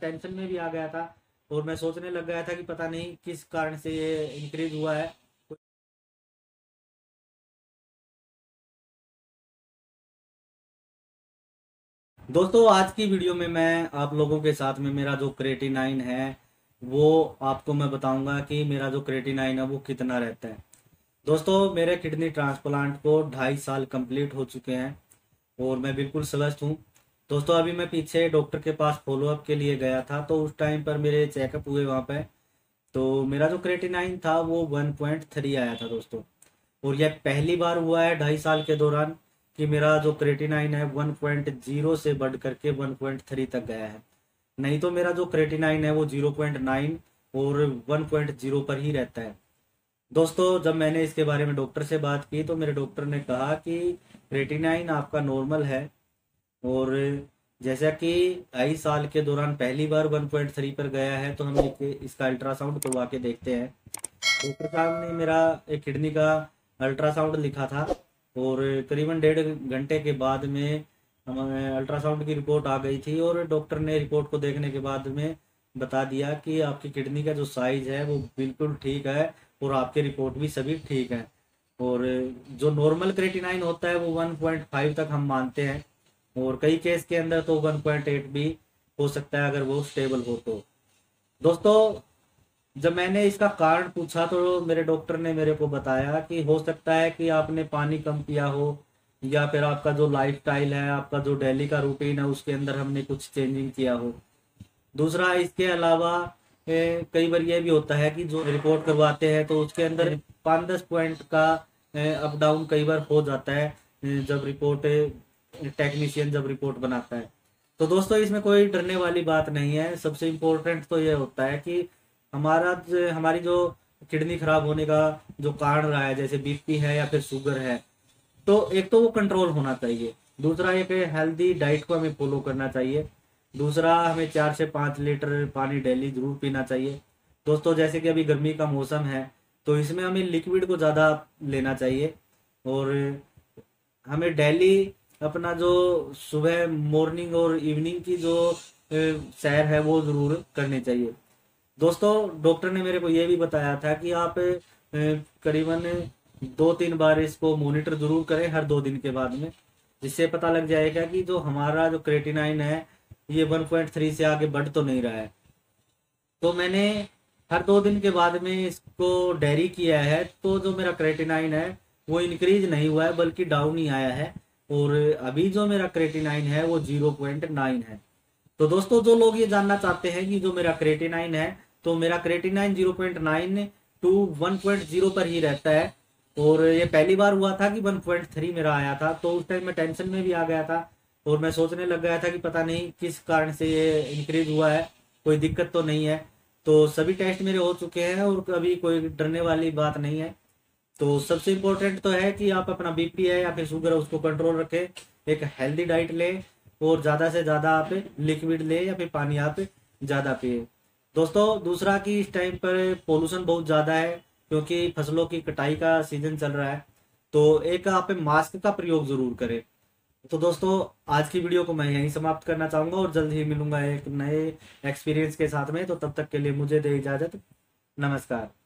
Tension में भी आ गया था और मैं सोचने लग गया था कि पता नहीं किस कारण से ये इंक्रीज हुआ है। दोस्तों आज की वीडियो में मैं आप लोगों के साथ में मेरा जो क्रिएटिनाइन है वो आपको मैं बताऊंगा कि मेरा जो क्रिएटिनाइन है वो कितना रहता है। दोस्तों मेरे किडनी ट्रांसप्लांट को 2.5 साल कंप्लीट हो चुके हैं और मैं बिल्कुल स्वस्थ हूँ। दोस्तों अभी मैं पीछे डॉक्टर के पास फॉलोअप के लिए गया था तो उस टाइम पर मेरे चेकअप हुए वहाँ पे, तो मेरा जो क्रिएटिनाइन था वो 1.3 आया था दोस्तों। और यह पहली बार हुआ है 2.5 साल के दौरान कि मेरा जो क्रिएटिनाइन है 1.0 से बढ़ करके 1.3 तक गया है, नहीं तो मेरा जो क्रिएटिनाइन है वो 0.9 और 1.0 पर ही रहता है। दोस्तों जब मैंने इसके बारे में डॉक्टर से बात की तो मेरे डॉक्टर ने कहा कि क्रिएटिनाइन आपका नॉर्मल है और जैसा कि 2.5 साल के दौरान पहली बार 1.3 पर गया है तो हम इसका अल्ट्रासाउंड करवा के देखते हैं। डॉक्टर साहब ने मेरा एक किडनी का अल्ट्रासाउंड लिखा था और करीबन 1.5 घंटे के बाद में हमें अल्ट्रासाउंड की रिपोर्ट आ गई थी और डॉक्टर ने रिपोर्ट को देखने के बाद में बता दिया कि आपकी किडनी का जो साइज है वो बिल्कुल ठीक है और आपके रिपोर्ट भी सभी ठीक है। और जो नॉर्मल क्रिएटिनाइन होता है वो 1.5 तक हम मानते हैं और कई केस के अंदर तो 1.8 भी हो सकता है अगर वो स्टेबल हो तो। दोस्तों जब मैंने इसका कारण पूछा तो मेरे डॉक्टर ने मेरे को बताया कि हो सकता है कि आपने पानी कम पिया हो या फिर आपका जो लाइफस्टाइल है, आपका जो डेली का रूटीन है उसके अंदर हमने कुछ चेंजिंग किया हो। दूसरा इसके अलावा कई बार यह भी होता है कि जो रिपोर्ट करवाते हैं तो उसके अंदर 5-10 पॉइंट का अप डाउन कई बार हो जाता है जब रिपोर्ट टेक्नीशियन जब रिपोर्ट बनाता है। तो दोस्तों इसमें कोई डरने वाली बात नहीं है। सबसे इम्पोर्टेंट तो यह होता है कि हमारी जो किडनी खराब होने का जो कारण रहा है जैसे बीपी है या फिर शुगर है तो एक तो वो कंट्रोल होना चाहिए, दूसरा एक हेल्दी डाइट को हमें फॉलो करना चाहिए, दूसरा हमें 4 से 5 लीटर पानी डेली जरूर पीना चाहिए। दोस्तों जैसे कि अभी गर्मी का मौसम है तो इसमें हमें लिक्विड को ज़्यादा लेना चाहिए और हमें डेली अपना जो सुबह मॉर्निंग और इवनिंग की जो सैर है वो ज़रूर करनी चाहिए। दोस्तों डॉक्टर ने मेरे को ये भी बताया था कि आप करीबन 2-3 बार इसको मॉनिटर ज़रूर करें हर 2 दिन के बाद में, जिससे पता लग जाएगा कि जो हमारा जो क्रिएटिनाइन है ये 1.3 से आगे बढ़ तो नहीं रहा है। तो मैंने हर 2 दिन के बाद में इसको डेयरी किया है तो जो मेरा क्रिएटिनाइन है वो इंक्रीज नहीं हुआ है बल्कि डाउन ही आया है और अभी जो मेरा क्रिएटिनाइन है वो 0.9 है। तो दोस्तों जो लोग ये जानना चाहते हैं कि जो मेरा क्रिएटिनाइन है तो मेरा क्रिएटिनाइन 0.9 to 1.0 पर ही रहता है और ये पहली बार हुआ था कि 1.3 मेरा आया था तो उस टाइम मैं टेंशन में भी आ गया था और मैं सोचने लग गया था कि पता नहीं किस कारण से ये इंक्रीज हुआ है, कोई दिक्कत तो नहीं है। तो सभी टेस्ट मेरे हो चुके हैं और अभी कोई डरने वाली बात नहीं है। तो सबसे इम्पोर्टेंट तो है कि आप अपना बीपी है या फिर शुगर है उसको कंट्रोल रखें, एक हेल्दी डाइट लें और ज़्यादा से ज़्यादा आप लिक्विड लें या फिर पानी आप ज़्यादा पिए। दोस्तों दूसरा कि इस टाइम पर पोल्यूशन बहुत ज़्यादा है क्योंकि फसलों की कटाई का सीजन चल रहा है तो एक आप मास्क का प्रयोग ज़रूर करें। तो दोस्तों आज की वीडियो को मैं यहीं समाप्त करना चाहूँगा और जल्द ही मिलूंगा एक नए एक्सपीरियंस के साथ में। तो तब तक के लिए मुझे दे इजाज़त, नमस्कार।